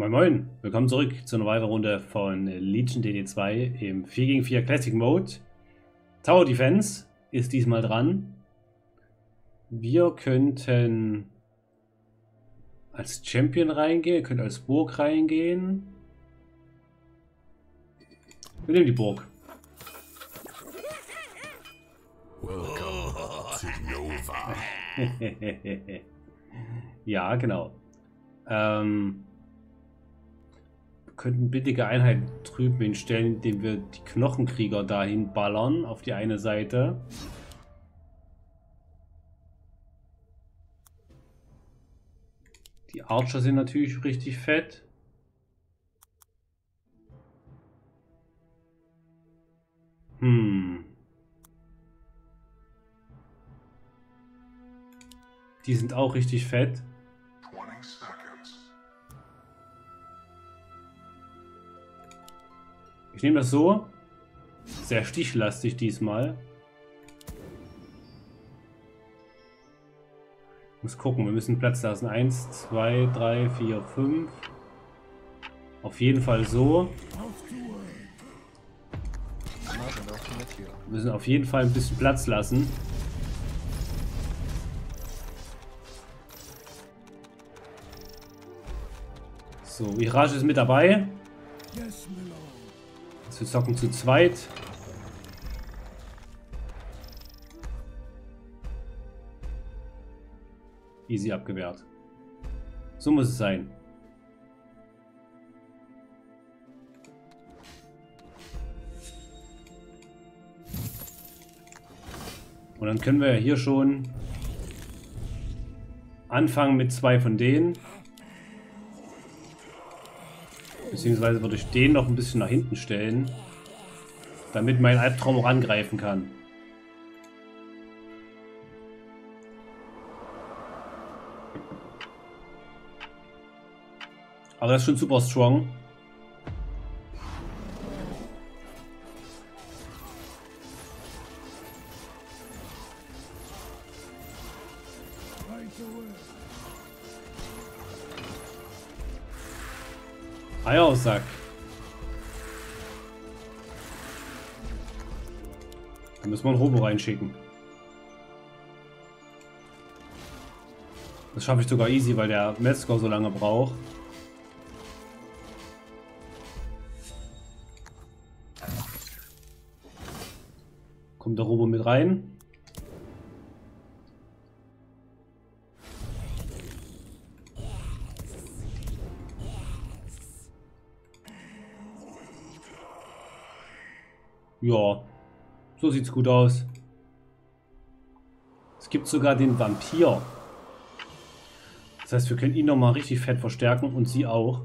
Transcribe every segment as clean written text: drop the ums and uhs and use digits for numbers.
Moin Moin, willkommen zurück zu einer weiteren Runde von Legion DD2 im 4-gegen-4 Classic Mode. Tower Defense ist diesmal dran. Wir könnten als Champion reingehen, könnten als Burg reingehen. Wir nehmen die Burg. Ja, genau. Könnten billige Einheiten drüben hinstellen, indem wir die Knochenkrieger dahin ballern auf die eine Seite. Die Archer sind natürlich richtig fett. Die sind auch richtig fett. Ich nehme das so. Sehr stichlastig diesmal. Ich muss gucken, wir müssen Platz lassen. 1, 2, 3, 4, 5. Auf jeden Fall so. Wir müssen auf jeden Fall ein bisschen Platz lassen. So, Mirage ist mit dabei. Wir zocken zu zweit. Easy abgewehrt. So muss es sein. Und dann können wir hier schon anfangen mit zwei von denen. Beziehungsweise würde ich den noch ein bisschen nach hinten stellen, damit mein Alptraum auch angreifen kann. Aber das ist schon super strong. Eier auf Sack. Da müssen wir einen Robo reinschicken. Das schaffe ich sogar easy, weil der Metzger so lange braucht. Kommt der Robo mit rein. Ja, so sieht's gut aus. Es gibt sogar den Vampir. Das heißt, wir können ihn nochmal richtig fett verstärken und sie auch.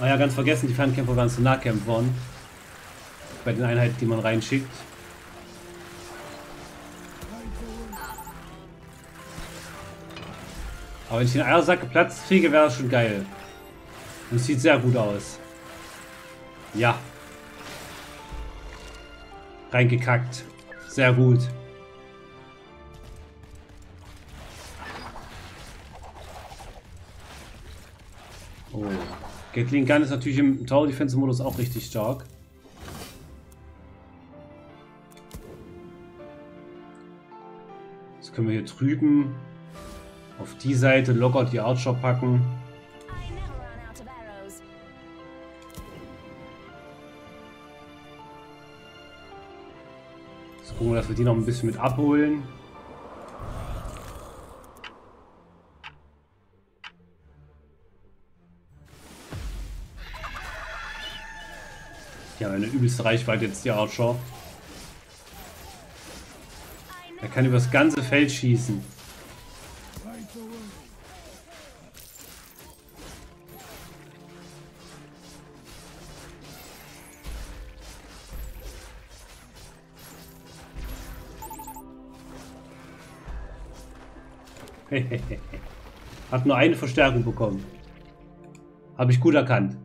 Ah ja, ganz vergessen, die Fernkämpfer waren zu Nahkämpfern. Bei den Einheiten, die man reinschickt. Aber wenn ich den Eiersack geplatzt kriege, wäre das schon geil. Und es sieht sehr gut aus. Ja. Reingekackt. Sehr gut. Oh. Gatling Gun ist natürlich im Tower Defense Modus auch richtig stark. Jetzt können wir hier drüben auf die Seite locker die Archer packen. Jetzt gucken wir, dass wir die noch ein bisschen mit abholen. Die haben eine übelste Reichweite jetzt, die Archer. Er kann über das ganze Feld schießen. Hat nur eine Verstärkung bekommen. Habe ich gut erkannt.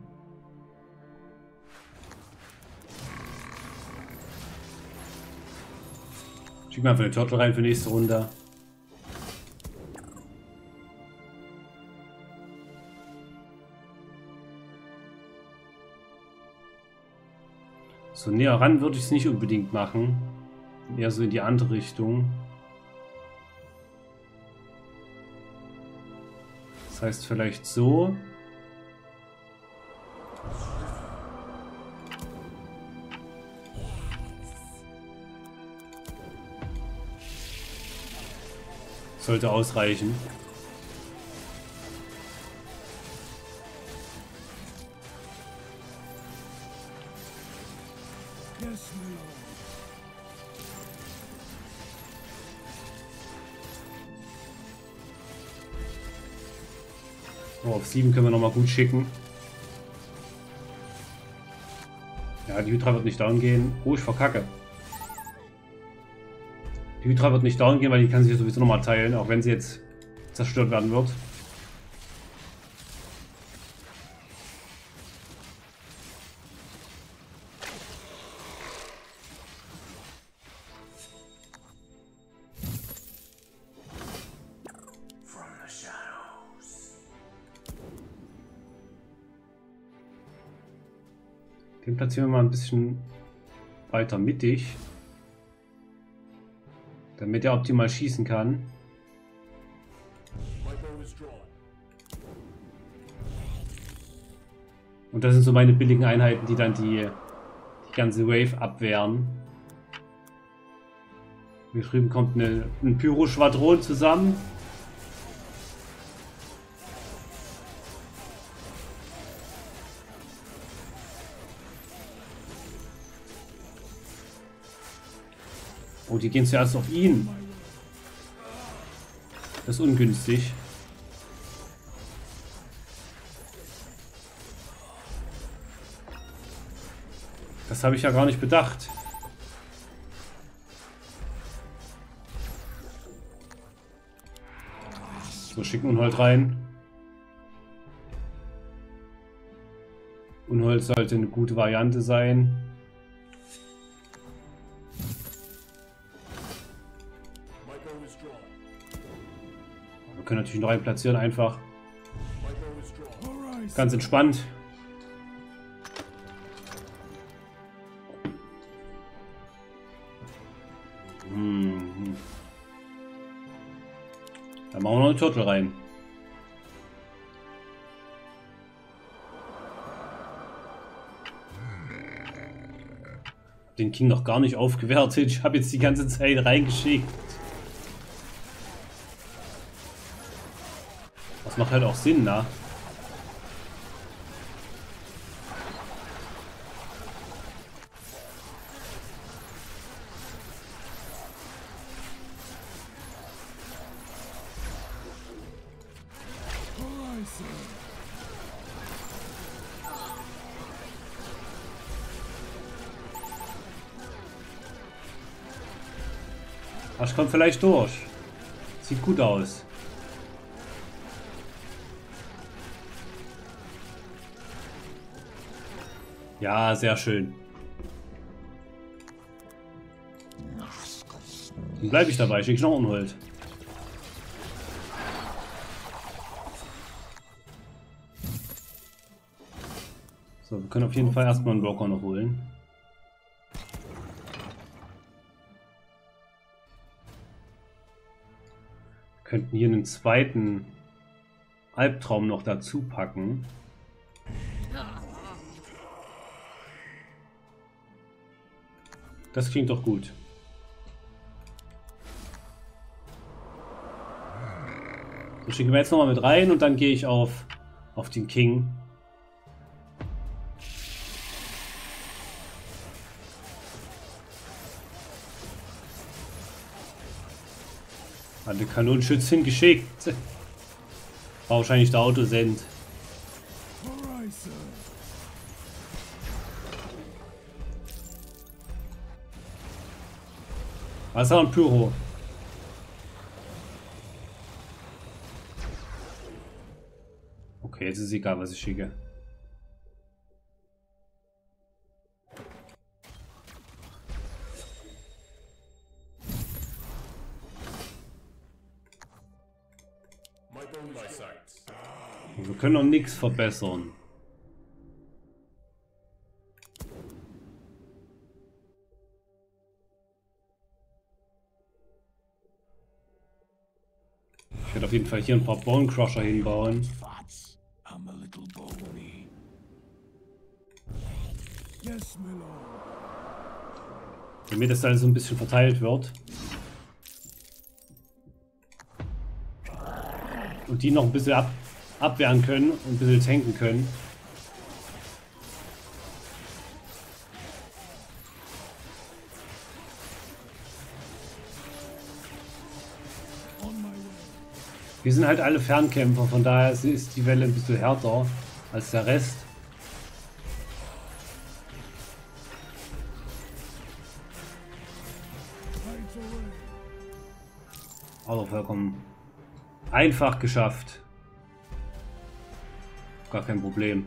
Schick mal für den Turtle rein für nächste Runde. So näher ran würde ich es nicht unbedingt machen. Eher so in die andere Richtung. Das heißt vielleicht so. Sollte ausreichen. Oh, auf 7 können wir nochmal gut schicken. Ja, die Hydra wird nicht down gehen. Oh, ich verkacke. Die Hydra wird nicht down gehen, weil die kann sich sowieso nochmal teilen, auch wenn sie jetzt zerstört werden wird. Den platzieren wir mal ein bisschen weiter mittig, damit er optimal schießen kann. Und das sind so meine billigen Einheiten, die dann die ganze Wave abwehren. Hier drüben kommt ein Pyro-Schwadron zusammen. Oh, die gehen zuerst auf ihn. Das ist ungünstig. Das habe ich ja gar nicht bedacht. So, schicken Unhold rein. Unhold sollte eine gute Variante sein. Können natürlich noch rein platzieren, einfach ganz entspannt. Dann machen wir noch einen Turtle rein. Den King noch gar nicht aufgewertet. Ich habe jetzt die ganze Zeit reingeschickt. Macht halt auch Sinn, ne? Asch kommt vielleicht durch. Sieht gut aus. Ja, sehr schön. Dann bleibe ich dabei, schicke ich noch Unhold. So, wir können auf jeden Fall erstmal einen Broker noch holen. Wir könnten hier einen zweiten Alptraum noch dazu packen. Das klingt doch gut. So, schicken wir jetzt nochmal mit rein und dann gehe ich auf den King. Hat eine Kanonenschützin geschickt. War wahrscheinlich der Autosend. Wasser und Pyro. Okay, jetzt ist es egal, was ich schicke. Wir können noch nichts verbessern. Ich werde auf jeden Fall hier ein paar Bone Crusher hinbauen. Damit das alles so ein bisschen verteilt wird. Und die noch ein bisschen abwehren können und ein bisschen tanken können. Wir sind halt alle Fernkämpfer, von daher ist die Welle ein bisschen härter als der Rest. Aber vollkommen einfach geschafft. Gar kein Problem.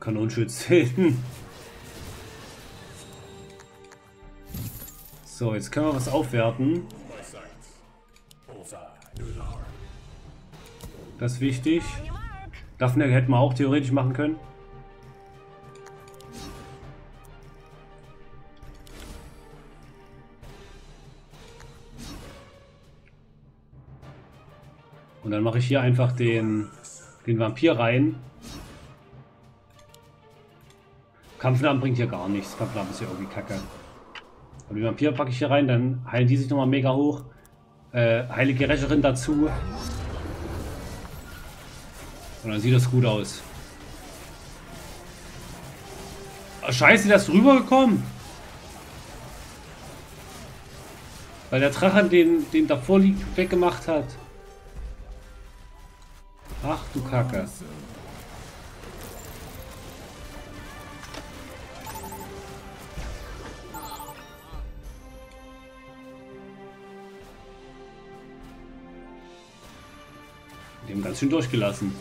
Kanonenschützen. So, jetzt können wir was aufwerten. Das ist wichtig. Daphne hätten wir auch theoretisch machen können. Und dann mache ich hier einfach den Vampir rein. Kampfnamen bringt hier gar nichts. Kampfnamen ist ja irgendwie kacke. Aber den Vampir packe ich hier rein, dann heilen die sich nochmal mega hoch. Heilige Rächerin dazu. Und dann sieht das gut aus. Oh, scheiße, der ist rübergekommen. Weil der Drachen den davor liegt weggemacht hat. Ach du Kacke. Die haben ganz schön durchgelassen.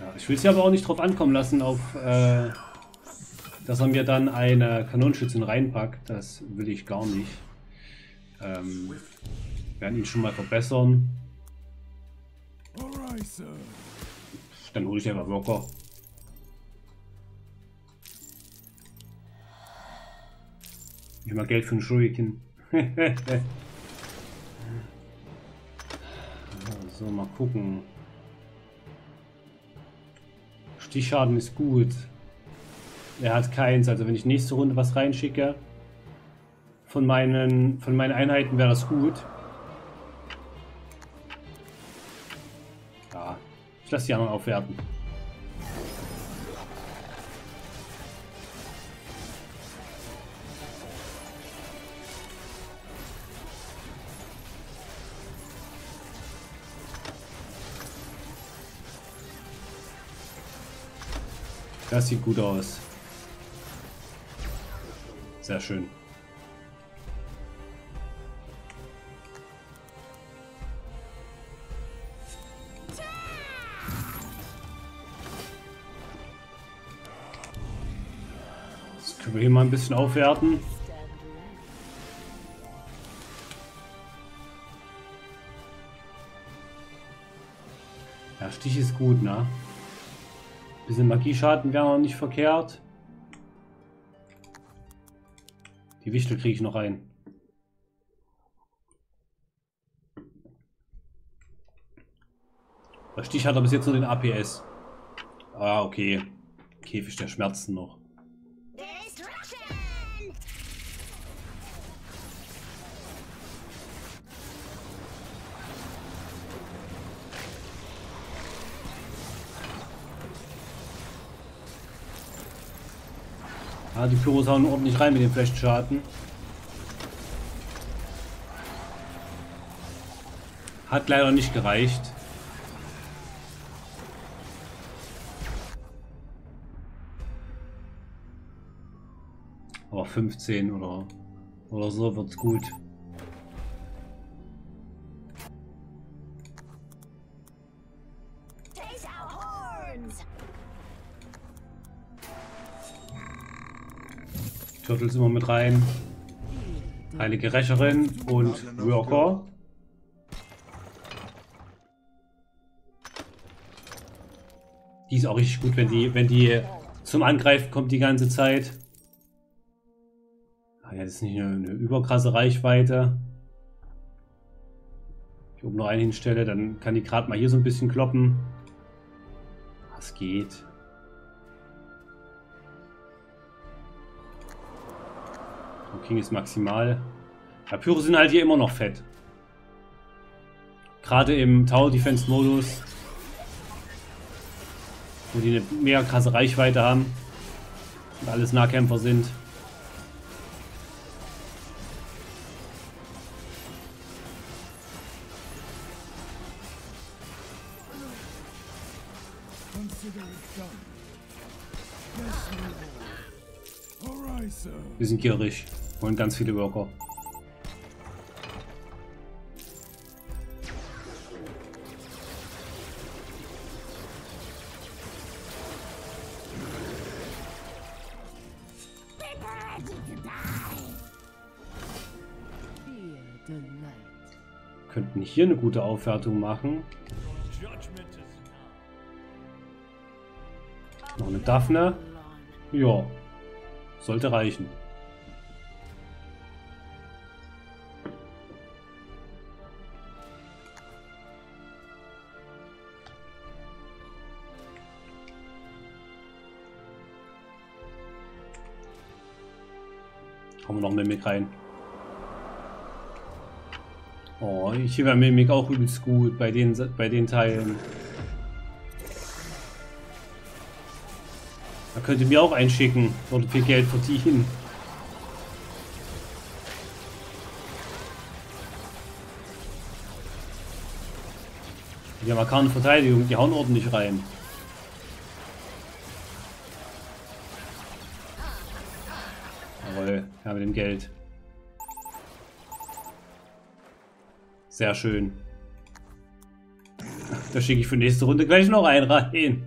Ja, ich will es ja aber auch nicht drauf ankommen lassen, auf dass er mir dann eine Kanonenschützin reinpackt, das will ich gar nicht. Wir werden ihn schon mal verbessern. Dann hole ich einfach Worker. Ich mal Geld für einen Shuriken. So, mal gucken. Stichschaden ist gut. Er hat keins, also wenn ich nächste Runde was reinschicke von meinen Einheiten, wäre das gut. Ja, ich lasse die anderen aufwerten. Das sieht gut aus. Sehr schön. Jetzt können wir hier mal ein bisschen aufwerten. Ja, Stich ist gut, ne? Ein bisschen Magieschaden wäre noch nicht verkehrt. Die Wichtel kriege ich noch rein. Der Stich hat aber bis jetzt nur den APS. Ah, okay. Käfig der Schmerzen noch. Die Pyros hauen ordentlich rein mit den Flächenschaden. Hat leider nicht gereicht. Aber 15 oder so wird's gut. Turtles immer mit rein. Heilige Rächerin und Worker. Die ist auch richtig gut, wenn die zum Angreifen kommt die ganze Zeit. Ah ja, das ist nicht eine überkrasse Reichweite. Wenn ich oben noch einen hinstelle, dann kann die gerade mal hier so ein bisschen kloppen. Das geht. King ist maximal. Papyre sind halt hier immer noch fett. Gerade im Tower-Defense-Modus, wo die eine mega krasse Reichweite haben und alles Nahkämpfer sind. Wir sind gierig. Und ganz viele Worker. Könnten hier eine gute Aufwertung machen. Noch eine Daphne. Ja, sollte reichen. Kommen wir noch Mimik rein. Oh, ich hebe Mimik auch übelst gut bei den Teilen. Da könnt ihr mir auch einschicken, würde viel Geld verdienen. Die haben keine Verteidigung, die hauen ordentlich rein. Jawohl, ja, mit dem Geld. Sehr schön. Da schicke ich für nächste Runde gleich noch einen rein.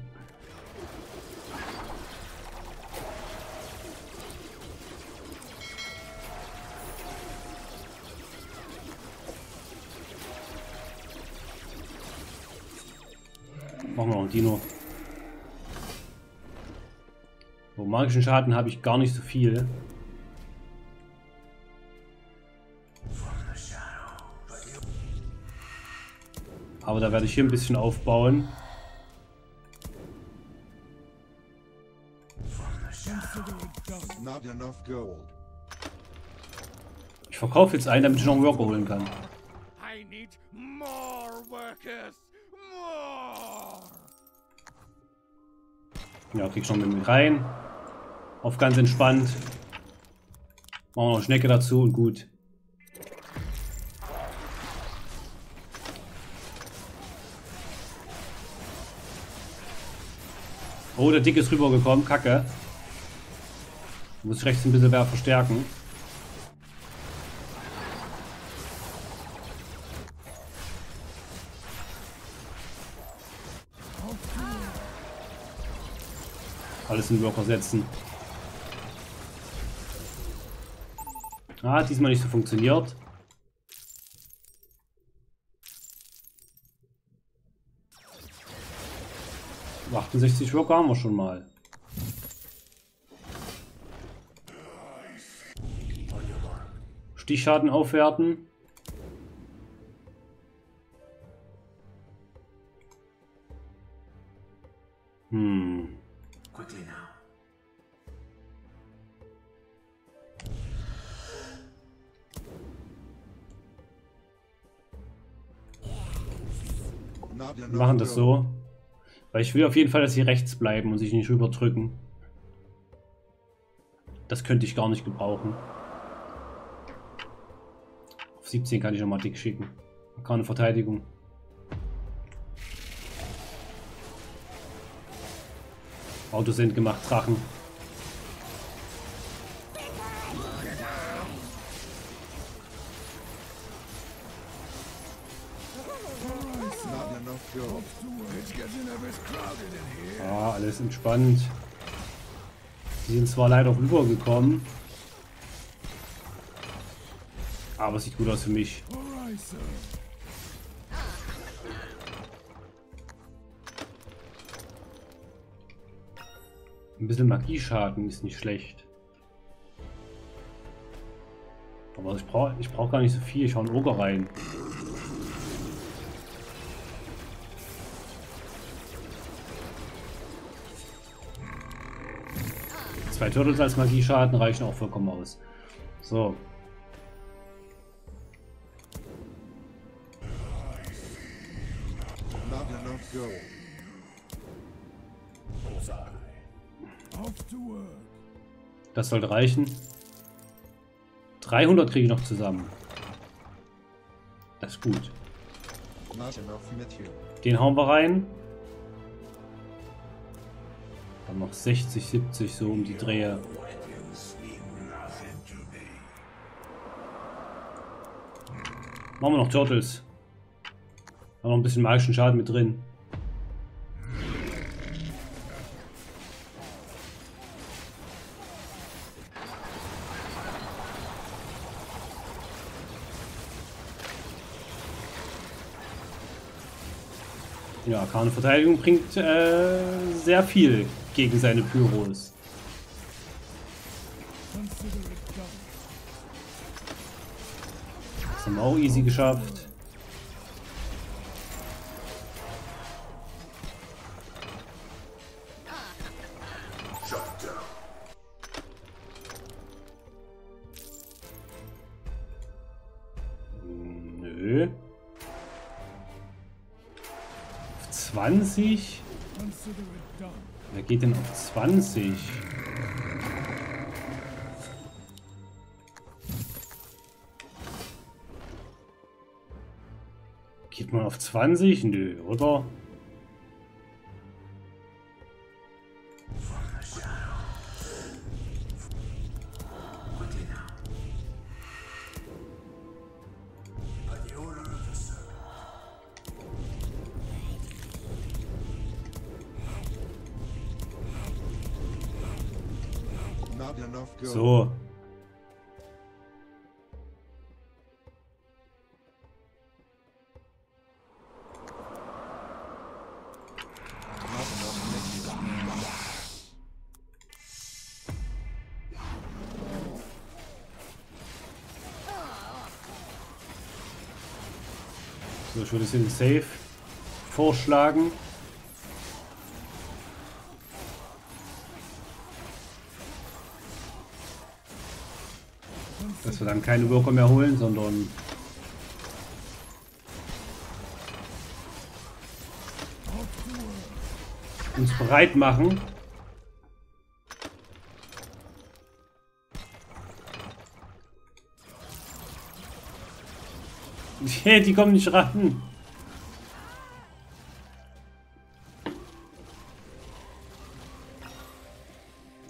Machen wir noch einen Dino. So, magischen Schaden habe ich gar nicht so viel. Aber da werde ich hier ein bisschen aufbauen. Ich verkaufe jetzt einen, damit ich noch einen Worker holen kann. Ja, krieg schon mit rein. Auf ganz entspannt. Machen wir noch eine Schnecke dazu und gut. Oh, der Dick ist rübergekommen. Kacke. Muss ich rechts ein bisschen mehr verstärken. Alles in Worker setzen. Ah, hat diesmal nicht so funktioniert. So, 68 Worker haben wir schon mal. Stichschaden aufwerten. Wir machen das so, weil ich will auf jeden Fall, dass sie rechts bleiben und sich nicht überdrücken. Das könnte ich gar nicht gebrauchen. Auf 17 kann ich nochmal Dick schicken. Keine Verteidigung. Autos sind gemacht, Drachen. Ah, alles entspannt. Die sind zwar leider rübergekommen, Aber es sieht gut aus für mich. Ein bisschen Magieschaden ist nicht schlecht. Aber ich brauch gar nicht so viel. Ich hau einen Ogre rein. Zwei Turtles als Magieschaden reichen auch vollkommen aus. So. Das sollte reichen. 300 kriege ich noch zusammen. Das ist gut. Den hauen wir rein. Dann noch 60, 70 so um die Drehe. Machen wir noch Turtles. Haben noch ein bisschen magischen Schaden mit drin. Ja, Arkane Verteidigung bringt sehr viel gegen seine Pyros. Das haben wir auch easy geschafft. Nö. 20? Wer geht denn auf 20? Geht man auf 20? Nö, oder? So. So, ich würde es in den Safe vorschlagen. Dass wir dann keine Worker mehr holen, sondern uns bereit machen. Die kommen nicht ran.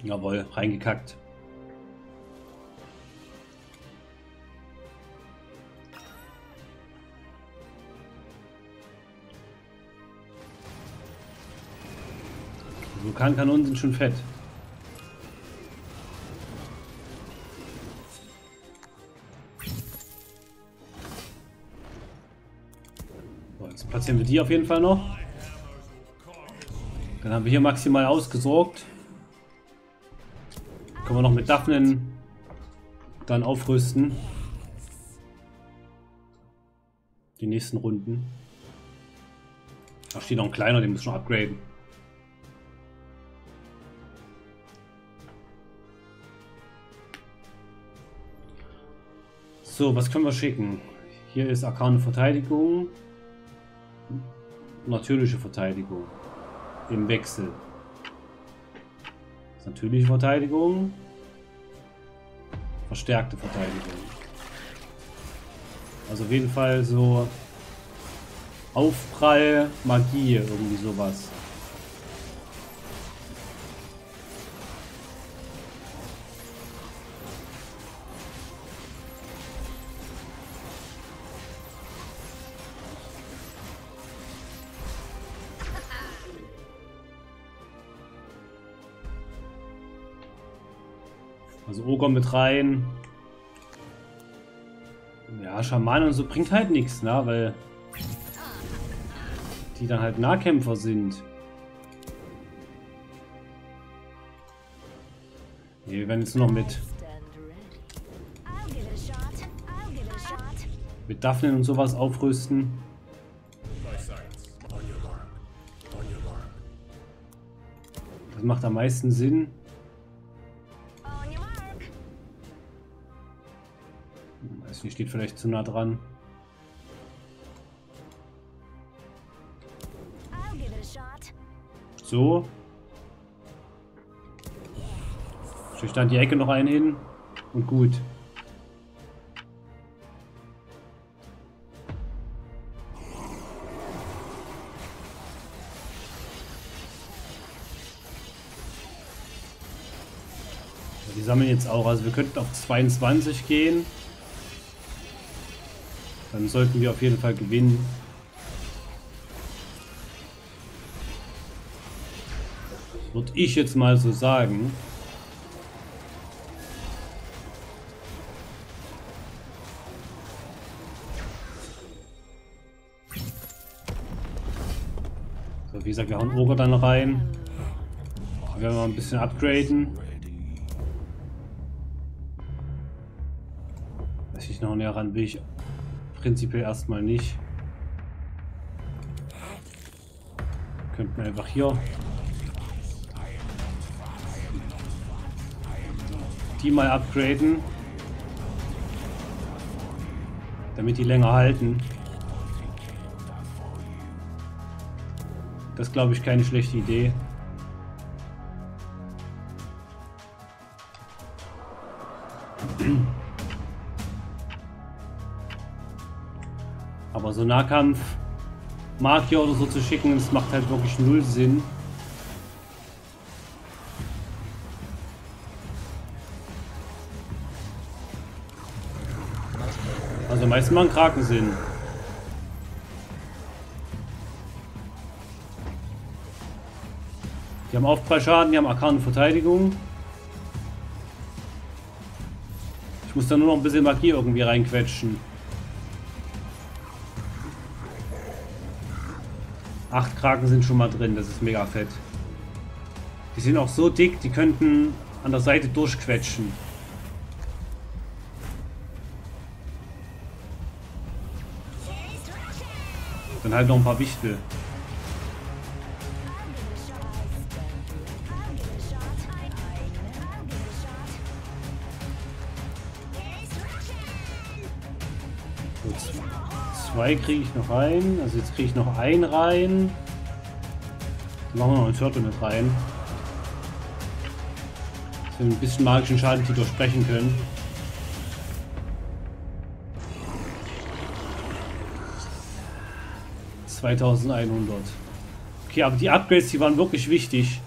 Jawohl, reingekackt. Kanonen sind schon fett. So, jetzt platzieren wir die auf jeden Fall noch. Dann haben wir hier maximal ausgesorgt. Können wir noch mit Daphnen dann aufrüsten. Die nächsten Runden. Da steht noch ein kleiner, den müssen wir upgraden. So, was können wir schicken? Hier ist Arkane Verteidigung, natürliche Verteidigung im Wechsel. Natürliche Verteidigung, verstärkte Verteidigung. Also auf jeden Fall so Aufprall, Magie, irgendwie sowas. Also Ogre mit rein. Ja, Schamane und so bringt halt nichts, ne? Weil die dann halt Nahkämpfer sind. Nee, wir werden jetzt nur noch mit Daphnen und sowas aufrüsten. Das macht am meisten Sinn. Die steht vielleicht zu nah dran. So. Ich stand die Ecke noch einen hin. Und gut. Die sammeln jetzt auch. Also wir könnten auf 22 gehen. Dann sollten wir auf jeden Fall gewinnen. Würde ich jetzt mal so sagen. So, wie gesagt, wir hauen Ogre dann rein. Wir werden mal ein bisschen upgraden. Dass ich noch näher ran will ich. Prinzipiell erstmal nicht. Könnten wir einfach hier die mal upgraden, damit die länger halten. Das glaube ich keine schlechte Idee. Aber so Nahkampf, Magier oder so zu schicken, das macht halt wirklich null Sinn. Also meistens machen Kraken Sinn. Die haben Aufprallschaden, die haben Arkane Verteidigung. Ich muss da nur noch ein bisschen Magie irgendwie reinquetschen. 8 Kraken sind schon mal drin, das ist mega fett. Die sind auch so dick, die könnten an der Seite durchquetschen. Dann halt noch ein paar Wichtel. Zwei kriege ich noch rein, also jetzt kriege ich noch einen rein. Dann machen wir noch einen Turtle mit rein. Dass wir ein bisschen magischen Schaden die durchbrechen können. $2100. Okay, aber die Upgrades, die waren wirklich wichtig.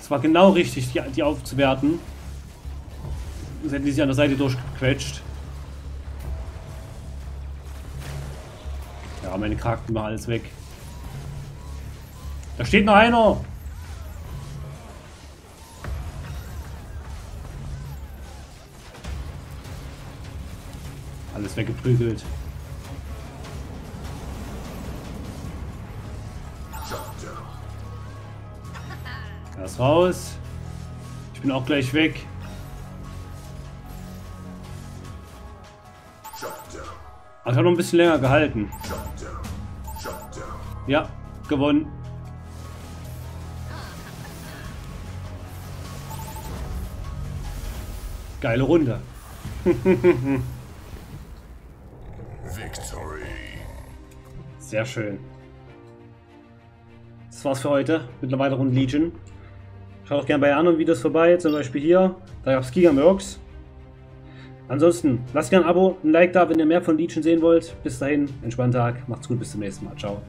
Es war genau richtig, die aufzuwerten. Sonst hätten die sich an der Seite durchgequetscht. Ja, meine Kraken machen alles weg. Da steht noch einer! Alles weggeprügelt. Das raus. Ich bin auch gleich weg. Aber ich habe noch ein bisschen länger gehalten. Ja, gewonnen. Geile Runde. Victory. Sehr schön. Das war's für heute mit einer weiteren Legion. Schaut auch gerne bei anderen Videos vorbei, zum Beispiel hier. Da gab es Gigamerks. Ansonsten lasst gerne ein Abo, ein Like da, wenn ihr mehr von Legion sehen wollt. Bis dahin, entspannten Tag, macht's gut, bis zum nächsten Mal. Ciao.